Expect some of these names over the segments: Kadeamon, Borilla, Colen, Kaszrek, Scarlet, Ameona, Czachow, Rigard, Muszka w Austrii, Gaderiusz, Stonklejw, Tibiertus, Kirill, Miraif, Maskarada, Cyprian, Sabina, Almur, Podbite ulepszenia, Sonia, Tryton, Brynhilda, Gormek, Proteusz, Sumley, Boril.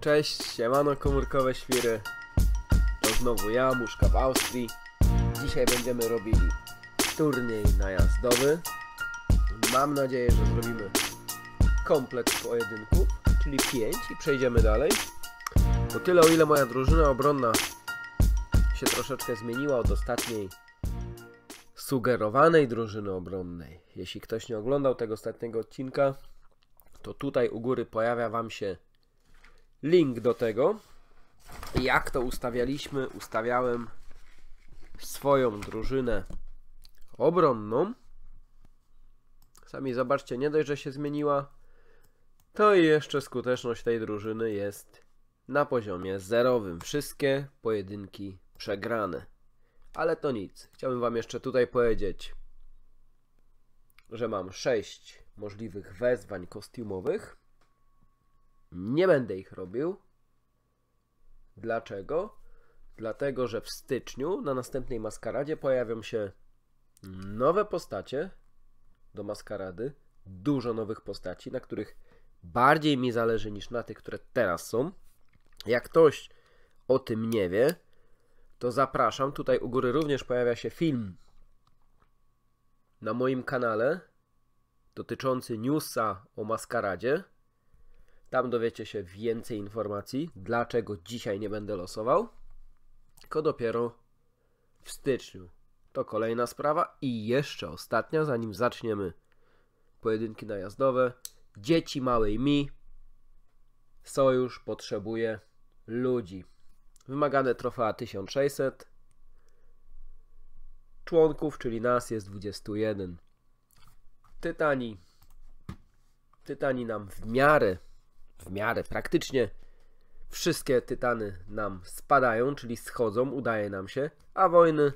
Cześć, siemano komórkowe świry. To znowu ja, Muszka w Austrii. Dzisiaj będziemy robili turniej najazdowy. Mam nadzieję, że zrobimy komplet pojedynków, czyli 5 i przejdziemy dalej. O tyle, o ile moja drużyna obronna się troszeczkę zmieniła od ostatniej sugerowanej drużyny obronnej. Jeśli ktoś nie oglądał tego ostatniego odcinka, to tutaj u góry pojawia wam się link do tego, jak to ustawialiśmy. Ustawiałem swoją drużynę obronną. Sami zobaczcie, nie dość, że się zmieniła, to i jeszcze skuteczność tej drużyny jest na poziomie zerowym. Wszystkie pojedynki przegrane. Ale to nic. Chciałbym wam jeszcze tutaj powiedzieć, że mam 6 możliwych wezwań kostiumowych. Nie będę ich robił. Dlaczego? Dlatego, że w styczniu na następnej maskaradzie pojawią się nowe postacie do maskarady. Dużo nowych postaci, na których bardziej mi zależy niż na tych, które teraz są. Jak ktoś o tym nie wie, to zapraszam. Tutaj u góry również pojawia się film na moim kanale dotyczący newsa o maskaradzie. Tam dowiecie się więcej informacji, dlaczego dzisiaj nie będę losował, tylko dopiero w styczniu. To kolejna sprawa i jeszcze ostatnia, zanim zaczniemy pojedynki najazdowe. Dzieci małej mi. Sojusz potrzebuje ludzi. Wymagane trofea 1600. Członków, czyli nas, jest 21. Tytani nam w miarę praktycznie wszystkie tytany nam spadają, czyli schodzą, udaje nam się, a wojny,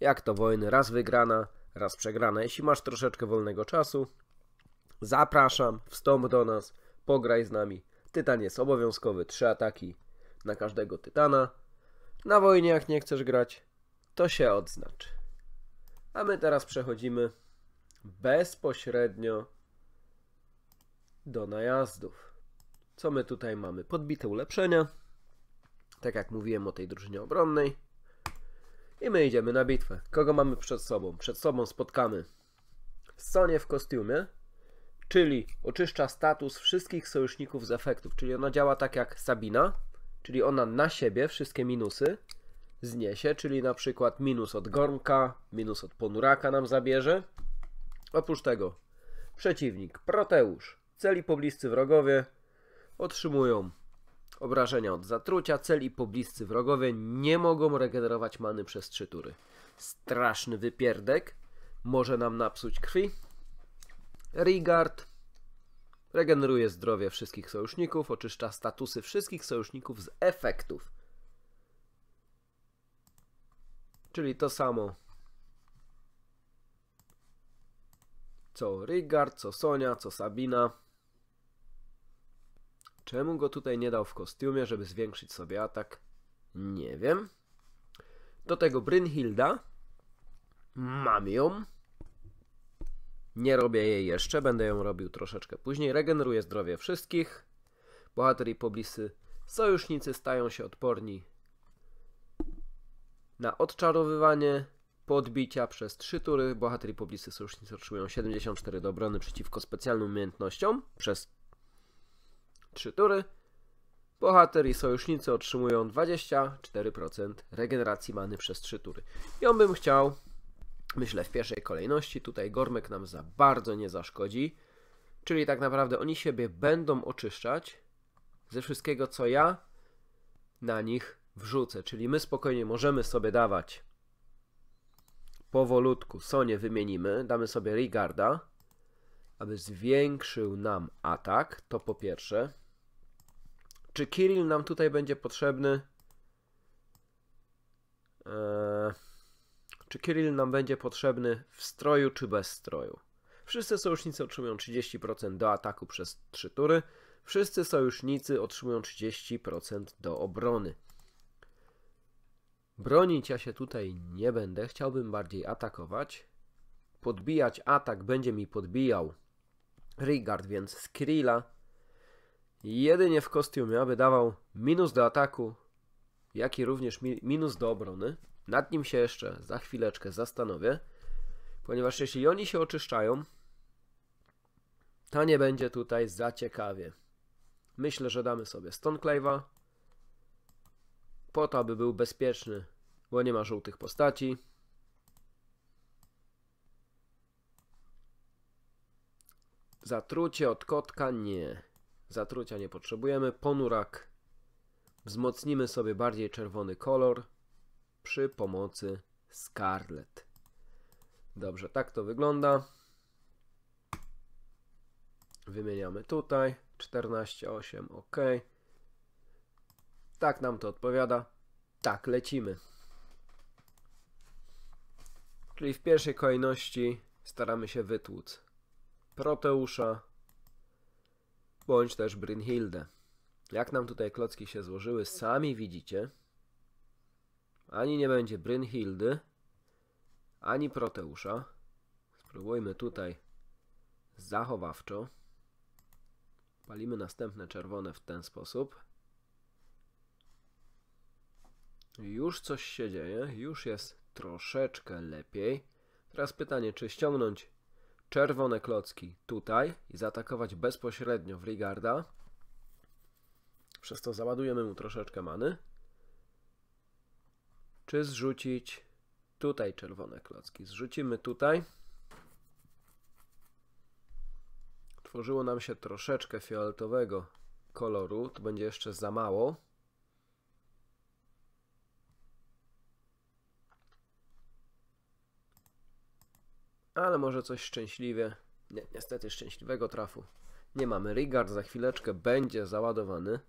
jak to wojny, raz wygrana, raz przegrana. Jeśli masz troszeczkę wolnego czasu, zapraszam, wstąp do nas, pograj z nami. Tytan jest obowiązkowy, 3 ataki na każdego tytana. Na wojnie, jak nie chcesz grać, to się odznacz. A my teraz przechodzimy bezpośrednio do najazdów. Co my tutaj mamy? Podbite ulepszenia. Tak jak mówiłem o tej drużynie obronnej. I my idziemy na bitwę. Kogo mamy przed sobą? Przed sobą spotkamy Sonię w kostiumie, czyli oczyszcza status wszystkich sojuszników z efektów. Czyli ona działa tak jak Sabina, czyli ona na siebie wszystkie minusy zniesie, czyli na przykład minus od Gormka, minus od Ponuraka nam zabierze. Oprócz tego przeciwnik, Proteusz, celi pobliscy wrogowie otrzymują obrażenia od zatrucia, celi pobliscy wrogowie nie mogą regenerować many przez 3 tury. Straszny wypierdek, może nam napsuć krwi. Rigard regeneruje zdrowie wszystkich sojuszników, oczyszcza statusy wszystkich sojuszników z efektów. Czyli to samo co Rigard, co Sonia, co Sabina. Czemu go tutaj nie dał w kostiumie, żeby zwiększyć sobie atak? Nie wiem. Do tego Brynhilda. Mam ją. Nie robię jej jeszcze, będę ją robił troszeczkę później. Regeneruje zdrowie wszystkich. Bohater i pobliscy sojusznicy stają się odporni na odczarowywanie, podbicia przez 3 tury. Bohater i pobliscy sojusznicy otrzymują 74 do obrony przeciwko specjalnym umiejętnościom przez 3 tury. Bohater i sojusznicy otrzymują 24% regeneracji many przez 3 tury. Ją bym chciał, myślę, w pierwszej kolejności. Tutaj Gormek nam za bardzo nie zaszkodzi. Czyli tak naprawdę oni siebie będą oczyszczać ze wszystkiego, co ja na nich wrzucę. Czyli my spokojnie możemy sobie dawać powolutku. Sonię wymienimy, damy sobie Rigarda, aby zwiększył nam atak, to po pierwsze. Czy Kirill nam tutaj będzie potrzebny? Czy Kirill nam będzie potrzebny w stroju czy bez stroju? Wszyscy sojusznicy otrzymują 30% do ataku przez 3 tury. Wszyscy sojusznicy otrzymują 30% do obrony. Bronić ja się tutaj nie będę. Chciałbym bardziej atakować. Podbijać atak będzie mi podbijał Rigard, więc z Kirilla jedynie w kostiumie, aby dawał minus do ataku, jak i również minus do obrony. Nad nim się jeszcze za chwileczkę zastanowię, ponieważ jeśli oni się oczyszczają, to nie będzie tutaj za ciekawie. Myślę, że damy sobie Stonklejwa, po to, aby był bezpieczny, bo nie ma żółtych postaci. Zatrucie od kotka nie. Zatrucia nie potrzebujemy. Ponurak. Wzmocnimy sobie bardziej czerwony kolor przy pomocy Scarlet. Dobrze, tak to wygląda. Wymieniamy tutaj. 14,8. OK. Tak nam to odpowiada. Tak, lecimy. Czyli w pierwszej kolejności staramy się wytłuc Proteusza bądź też Brynhildę. Jak nam tutaj klocki się złożyły, sami widzicie. Ani nie będzie Brynhildy, ani Proteusza. Spróbujmy tutaj zachowawczo. Palimy następne czerwone w ten sposób. Już coś się dzieje, już jest troszeczkę lepiej. Teraz pytanie, czy ściągnąć czerwone klocki tutaj i zaatakować bezpośrednio w Rigarda. Przez to załadujemy mu troszeczkę many. Czy zrzucić tutaj czerwone klocki? Zrzucimy tutaj. Tworzyło nam się troszeczkę fioletowego koloru. To będzie jeszcze za mało. Ale może coś szczęśliwie. Nie, niestety szczęśliwego trafu nie mamy. Rigard za chwileczkę będzie załadowany.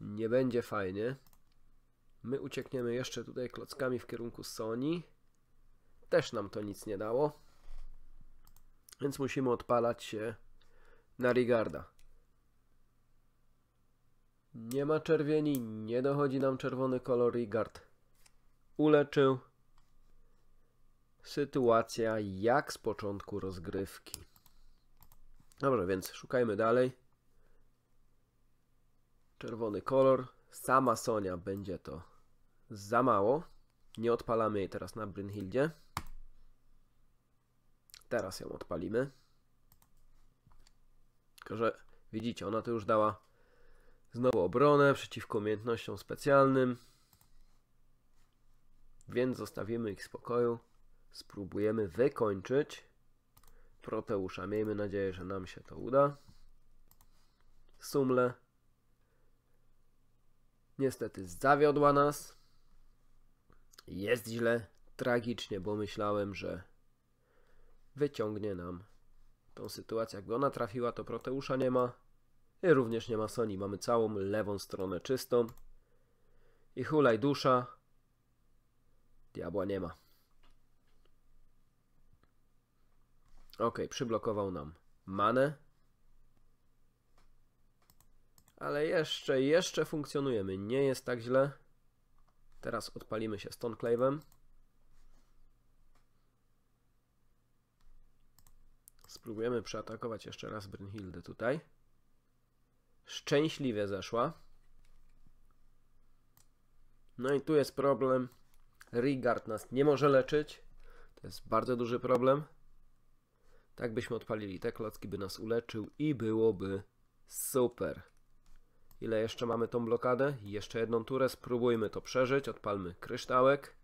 Nie będzie fajnie. My uciekniemy jeszcze tutaj klockami w kierunku Sony. Też nam to nic nie dało. Więc musimy odpalać się na Rigarda. Nie ma czerwieni. Nie dochodzi nam czerwony kolor. Rigard uleczył. Sytuacja jak z początku rozgrywki. Dobrze, więc szukajmy dalej. Czerwony kolor. Sama Sonia będzie to za mało. Nie odpalamy jej teraz na Brynhildzie. Teraz ją odpalimy. Tylko że widzicie, ona to już dała znowu obronę przeciwko umiejętnościom specjalnym. Więc zostawimy ich w spokoju. Spróbujemy wykończyć Proteusza. Miejmy nadzieję, że nam się to uda. Sumley niestety zawiodła nas. Jest źle, tragicznie, bo myślałem, że wyciągnie nam tą sytuację. Jakby ona trafiła, to Proteusza nie ma. I również nie ma Sony. Mamy całą lewą stronę czystą. I hulaj dusza. Diabła nie ma. Ok, przyblokował nam manę. Ale jeszcze funkcjonujemy. Nie jest tak źle. Teraz odpalimy się Stoneclawem. Spróbujemy przeatakować jeszcze raz Brynhildę tutaj. Szczęśliwie zeszła. No i tu jest problem. Rigard nas nie może leczyć. To jest bardzo duży problem. Tak byśmy odpalili te klocki, by nas uleczył i byłoby super. Ile jeszcze mamy tą blokadę? Jeszcze jedną turę. Spróbujmy to przeżyć. Odpalmy kryształek.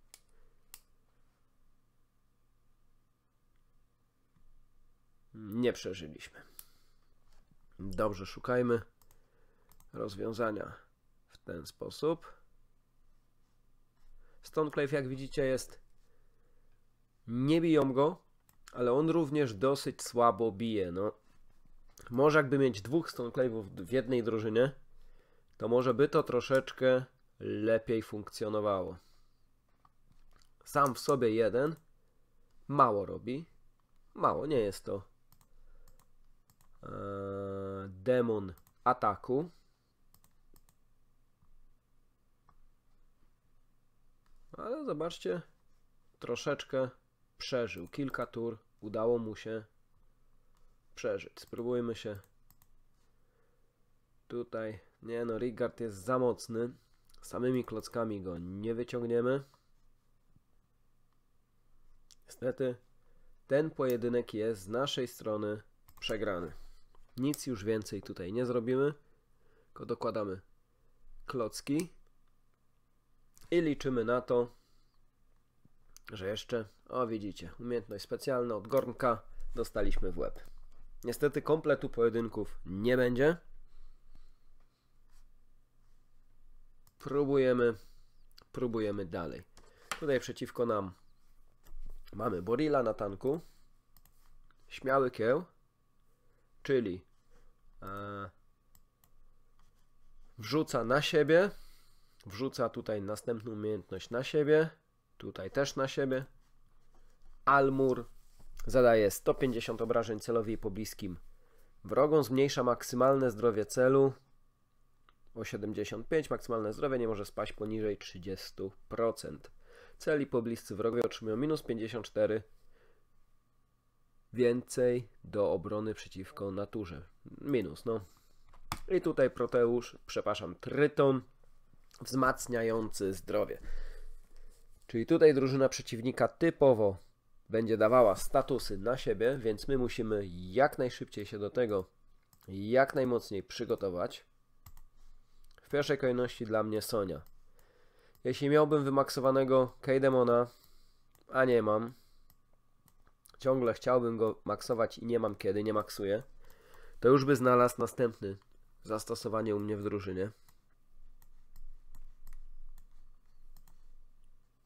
Nie przeżyliśmy. Dobrze, szukajmy rozwiązania w ten sposób. Stoneclaw, jak widzicie, jest... Nie biją go. Ale on również dosyć słabo bije. No. Może jakby mieć dwóch Stoneclawów w jednej drużynie, to może by to troszeczkę lepiej funkcjonowało. Sam w sobie jeden mało robi. Mało, nie jest to demon ataku. Ale zobaczcie, troszeczkę przeżył. Kilka tur udało mu się przeżyć. Spróbujmy się Tutaj, nie no, Rigard jest za mocny. Samymi klockami go nie wyciągniemy. Niestety, ten pojedynek jest z naszej strony przegrany. Nic już więcej tutaj nie zrobimy. Tylko dokładamy klocki. I liczymy na to, że jeszcze, o widzicie, umiejętność specjalna od Gormka dostaliśmy w łeb. Niestety kompletu pojedynków nie będzie. Próbujemy dalej. Tutaj przeciwko nam mamy Borilla na tanku. Śmiały kieł, czyli wrzuca na siebie. Wrzuca tutaj następną umiejętność na siebie. Tutaj też na siebie. Almur zadaje 150 obrażeń celowi i pobliskim wrogom. Zmniejsza maksymalne zdrowie celu o 75. Maksymalne zdrowie nie może spaść poniżej 30%. Cel i pobliscy wrogowie otrzymują minus 54. Więcej do obrony przeciwko naturze. Minus, no. I tutaj Tryton wzmacniający zdrowie. Czyli tutaj drużyna przeciwnika typowo będzie dawała statusy na siebie, więc my musimy jak najszybciej się do tego, jak najmocniej przygotować. W pierwszej kolejności dla mnie Sonia. Jeśli miałbym wymaksowanego Kadeamona, a nie mam, ciągle chciałbym go maksować i nie mam kiedy, nie maksuję, to już by znalazł następny zastosowanie u mnie w drużynie.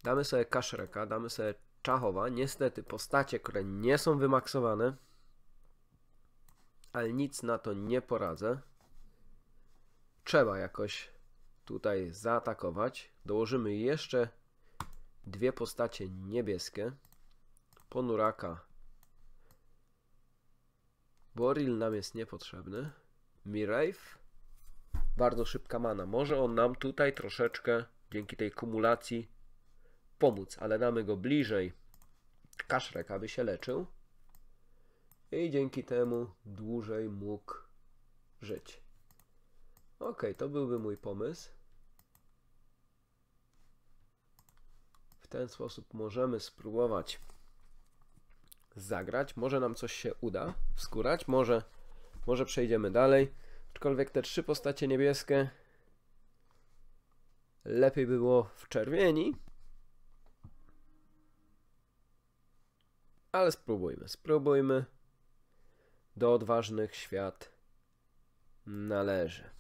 Damy sobie Kaszreka, damy sobie Czachowa. Niestety postacie, które nie są wymaksowane, ale nic na to nie poradzę. Trzeba jakoś tutaj zaatakować. Dołożymy jeszcze dwie postacie niebieskie. Ponuraka. Boril nam jest niepotrzebny. Miraif. Bardzo szybka mana. Może on nam tutaj troszeczkę dzięki tej kumulacji pomóc, ale damy go bliżej Kaszrek, aby się leczył i dzięki temu dłużej mógł żyć. Ok, to byłby mój pomysł. W ten sposób możemy spróbować zagrać. Może nam coś się uda wskórać, może przejdziemy dalej. Aczkolwiek te trzy postacie niebieskie lepiej by było w czerwieni. Ale spróbujmy. Do odważnych świat należy.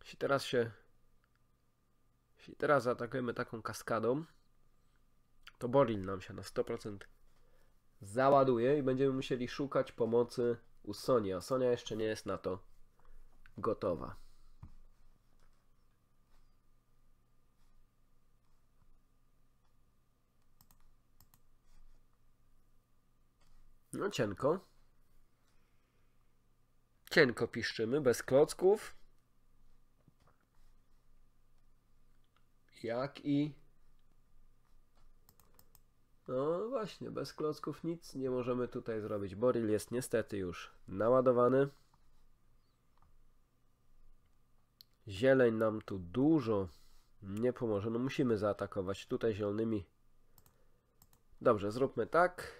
Jeśli teraz zaatakujemy taką kaskadą, to Boril nam się na 100% załaduje i będziemy musieli szukać pomocy u Soni, a Sonia jeszcze nie jest na to gotowa. No cienko. Cienko piszczymy, bez klocków. No właśnie, bez klocków nic nie możemy tutaj zrobić. Boril jest niestety już naładowany. Zieleń nam tu dużo nie pomoże. No musimy zaatakować tutaj zielonymi. Dobrze, zróbmy tak.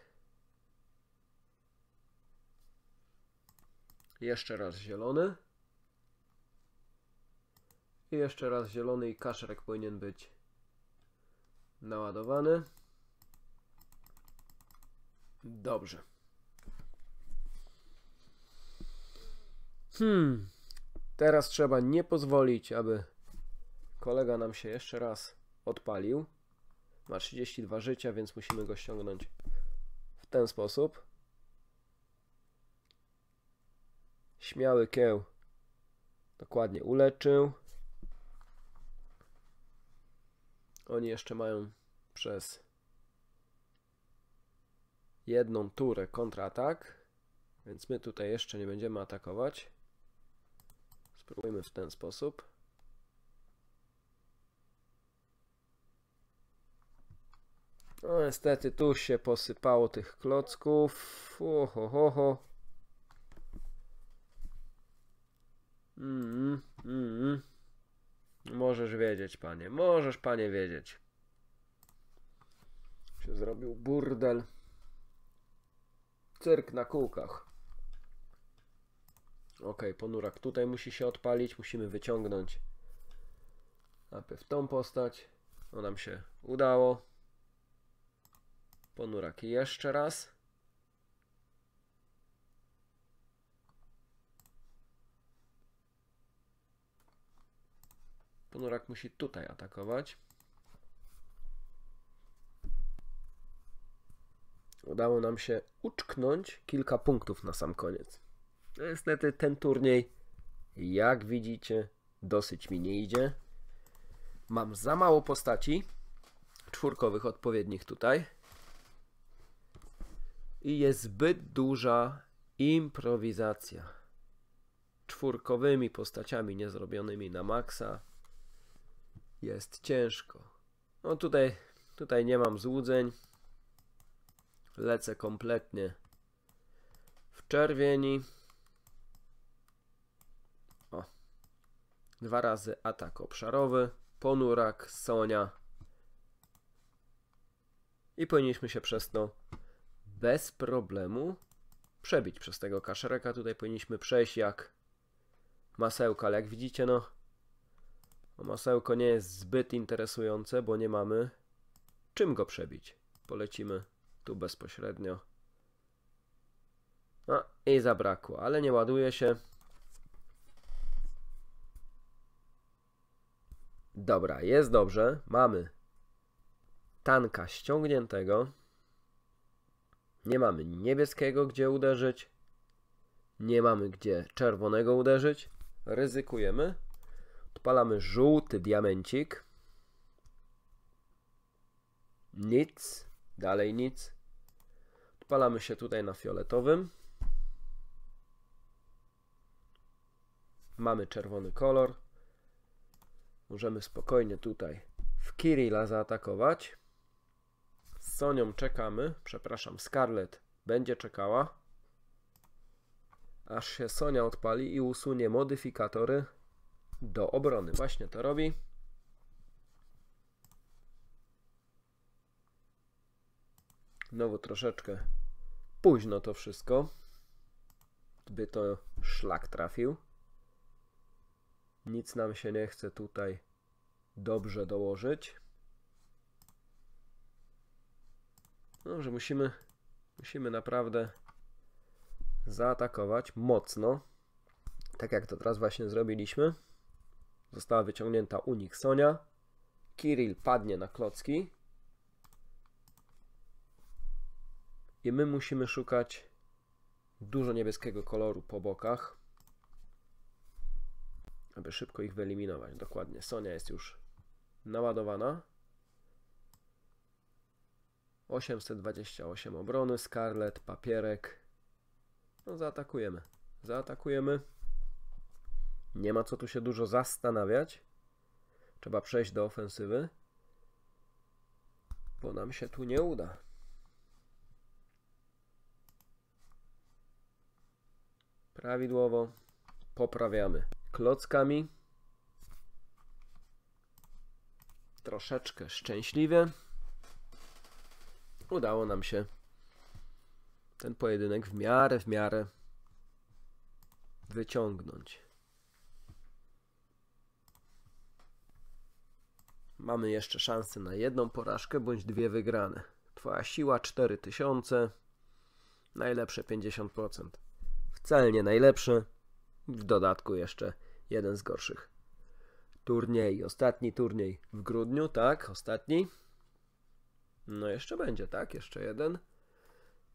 Jeszcze raz zielony. I jeszcze raz zielony i Kaszrek powinien być naładowany. Dobrze. Teraz trzeba nie pozwolić, aby kolega nam się jeszcze raz odpalił. Ma 32 życia, więc musimy go ściągnąć w ten sposób. Śmiały kieł dokładnie uleczył. Oni jeszcze mają przez jedną turę kontratak, więc my tutaj jeszcze nie będziemy atakować. Spróbujmy w ten sposób. No niestety tu się posypało tych klocków. Ohohoho. Możesz wiedzieć, panie. Możesz, panie, wiedzieć. Się zrobił burdel. Cyrk na kółkach. Ok, ponurak tutaj musi się odpalić. Musimy wyciągnąć najpierw tą postać. To nam się udało. Ponurak jeszcze raz. Ponurak musi tutaj atakować. Udało nam się uczknąć kilka punktów na sam koniec. Niestety ten turniej, jak widzicie, dosyć mi nie idzie. Mam za mało postaci czwórkowych odpowiednich tutaj. I jest zbyt duża improwizacja. Czwórkowymi postaciami niezrobionymi na maksa jest ciężko. No tutaj nie mam złudzeń. Lecę kompletnie w czerwieni. O. 2 razy atak obszarowy. Ponurak, Sonia. I powinniśmy się przez to bez problemu przebić przez tego Kaszreka. Tutaj powinniśmy przejść jak masełko, ale jak widzicie, no masełko nie jest zbyt interesujące, bo nie mamy czym go przebić. Polecimy tu bezpośrednio. No i zabrakło, ale nie ładuje się. Dobra, jest dobrze. Mamy tanka ściągniętego. Nie mamy niebieskiego, gdzie uderzyć. Nie mamy gdzie czerwonego uderzyć. Ryzykujemy. Odpalamy żółty diamencik. Nic. Dalej nic. Odpalamy się tutaj na fioletowym. Mamy czerwony kolor. Możemy spokojnie tutaj w Kirilla zaatakować. Z Sonią czekamy. Przepraszam, Scarlet będzie czekała. Aż się Sonia odpali i usunie modyfikatory do obrony. Właśnie to robi. Znowu troszeczkę późno to wszystko. By to szlak trafił. Nic nam się nie chce tutaj dobrze dołożyć. No, że musimy naprawdę zaatakować mocno. Tak jak to teraz właśnie zrobiliśmy. Została wyciągnięta unik Sonia. Kirill padnie na klocki. I my musimy szukać dużo niebieskiego koloru po bokach, aby szybko ich wyeliminować. Dokładnie, Sonia jest już naładowana. 828 obrony, Scarlet, papierek. No zaatakujemy. Zaatakujemy. Nie ma co tu się dużo zastanawiać. Trzeba przejść do ofensywy. Bo nam się tu nie uda. Prawidłowo poprawiamy klockami. Troszeczkę szczęśliwie. Udało nam się ten pojedynek w miarę wyciągnąć. Mamy jeszcze szansę na 1 porażkę bądź 2 wygrane. Twoja siła 4000. Najlepsze 50%. Wcale nie najlepszy. W dodatku jeszcze jeden z gorszych. Turniej. Ostatni turniej w grudniu, tak? Ostatni. No jeszcze będzie, tak? Jeszcze jeden.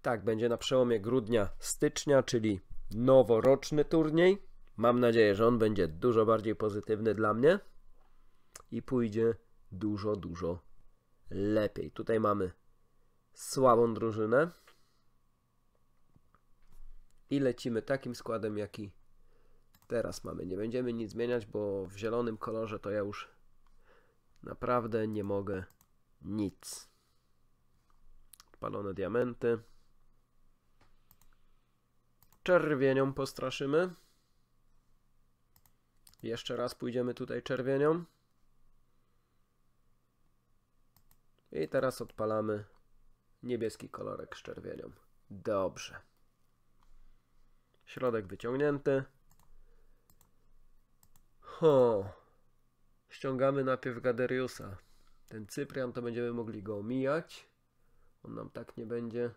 Tak, będzie na przełomie grudnia, stycznia, czyli noworoczny turniej. Mam nadzieję, że on będzie dużo bardziej pozytywny dla mnie. I pójdzie dużo lepiej. Tutaj mamy słabą drużynę. I lecimy takim składem, jaki teraz mamy. Nie będziemy nic zmieniać, bo w zielonym kolorze to ja już naprawdę nie mogę nic. palone diamenty. Czerwienią postraszymy. Jeszcze raz pójdziemy tutaj czerwienią. I teraz odpalamy niebieski kolorek z czerwienią. Dobrze. Środek wyciągnięty. Ściągamy najpierw Gaderiusa. Ten Cyprian to będziemy mogli go omijać. On nam tak nie będzie,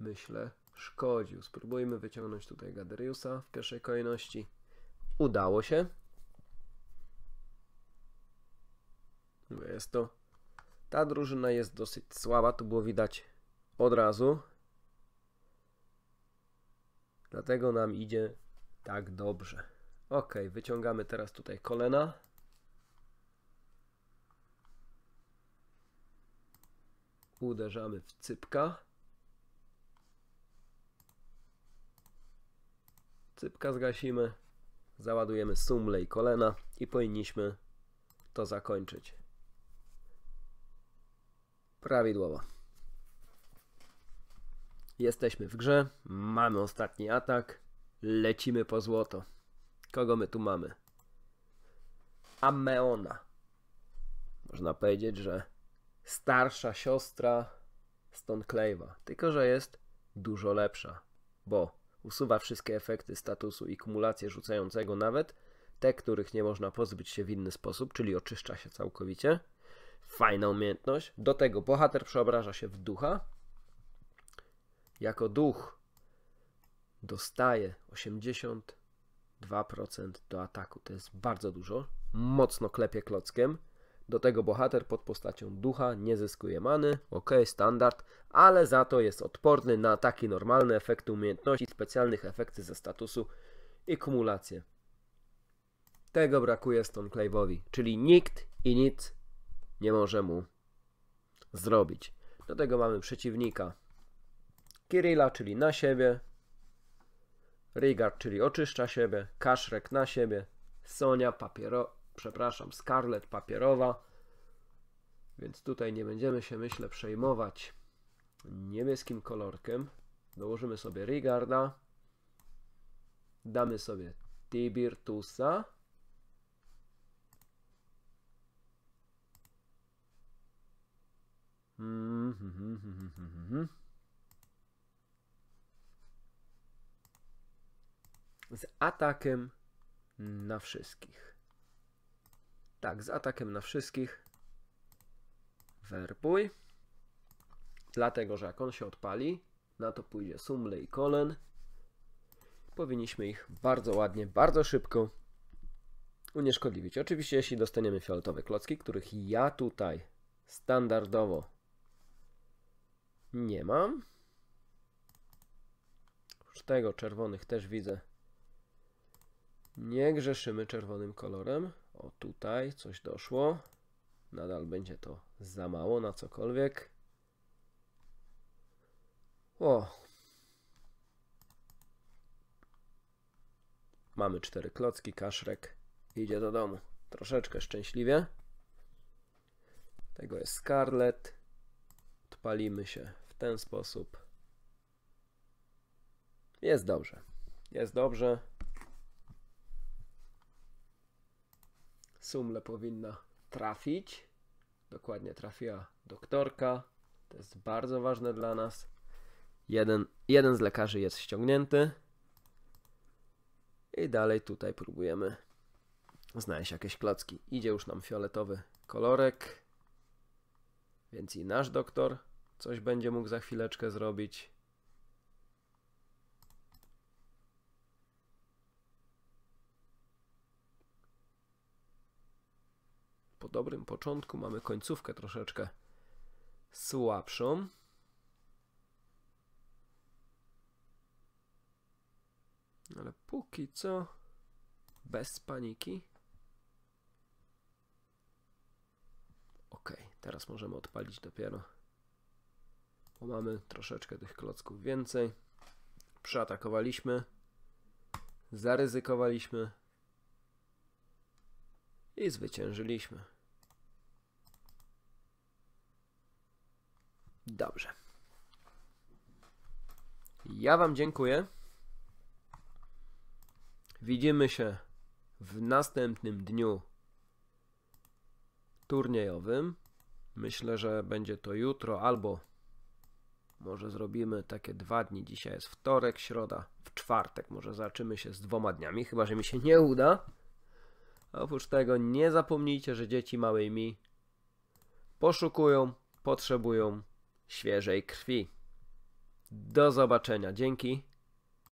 myślę, szkodził. Spróbujmy wyciągnąć tutaj Gaderiusa w pierwszej kolejności. Udało się. Jest to. Ta drużyna jest dosyć słaba, to było widać od razu. Dlatego nam idzie tak dobrze. Ok, wyciągamy teraz tutaj Colena. Uderzamy w Cypka. Cypka zgasimy. Załadujemy Sumley i Colena i powinniśmy to zakończyć. Prawidłowo. Jesteśmy w grze. Mamy ostatni atak. Lecimy po złoto. Kogo my tu mamy? Ameona. Można powiedzieć, że starsza siostra Stonklejwa. Tylko że jest dużo lepsza, bo usuwa wszystkie efekty statusu i kumulację rzucającego, nawet te, których nie można pozbyć się w inny sposób, czyli oczyszcza się całkowicie. Fajna umiejętność. Do tego bohater przeobraża się w ducha. Jako duch dostaje 82% do ataku. To jest bardzo dużo. Mocno klepie klockiem. Do tego bohater pod postacią ducha nie zyskuje many, ok, standard, ale za to jest odporny na ataki normalne, efekty umiejętności, specjalnych efekty ze statusu i kumulacje. Tego brakuje Stoneclawowi, czyli nikt i nic nie może mu zrobić. Do tego mamy przeciwnika Kirilla, czyli na siebie, Rigard, czyli oczyszcza siebie, Kaszrek na siebie, Sonia Scarlet papierowa, więc tutaj nie będziemy się, myślę, przejmować niebieskim kolorkiem. Dołożymy sobie Rigarda, damy sobie Tibiertusa, z atakiem na wszystkich. Tak, z atakiem na wszystkich. Werpuj. Dlatego, że jak on się odpali, na to pójdzie Sumley i Colen. Powinniśmy ich bardzo ładnie, bardzo szybko unieszkodliwić. Oczywiście, jeśli dostaniemy fioletowe klocki, których ja tutaj standardowo nie mam. Oprócz tego czerwonych też widzę. Nie grzeszymy czerwonym kolorem. O, tutaj coś doszło. Nadal będzie to za mało na cokolwiek. Mamy 4 klocki. Kaszrek idzie do domu. Troszeczkę szczęśliwie. Tego jest Scarlet. Odpalimy się w ten sposób. Jest dobrze. Jest dobrze. Sumle powinna trafić. Dokładnie trafiła doktorka. To jest bardzo ważne dla nas. Jeden z lekarzy jest ściągnięty. I dalej tutaj próbujemy znaleźć jakieś klocki. Idzie już nam fioletowy kolorek. Więc i nasz doktor coś będzie mógł za chwileczkę zrobić. Po dobrym początku mamy końcówkę troszeczkę słabszą. Ale póki co bez paniki. Ok, teraz możemy odpalić dopiero. Bo mamy troszeczkę tych klocków więcej. Przeatakowaliśmy. Zaryzykowaliśmy. I zwyciężyliśmy. Dobrze. Ja wam dziękuję. Widzimy się w następnym dniu turniejowym. Myślę, że będzie to jutro, albo może zrobimy takie 2 dni. Dzisiaj jest wtorek, środa, w czwartek. Może zaczniemy się z 2 dniami, chyba że mi się nie uda. Oprócz tego nie zapomnijcie, że dzieci małymi poszukują, potrzebują świeżej krwi. Do zobaczenia. Dzięki.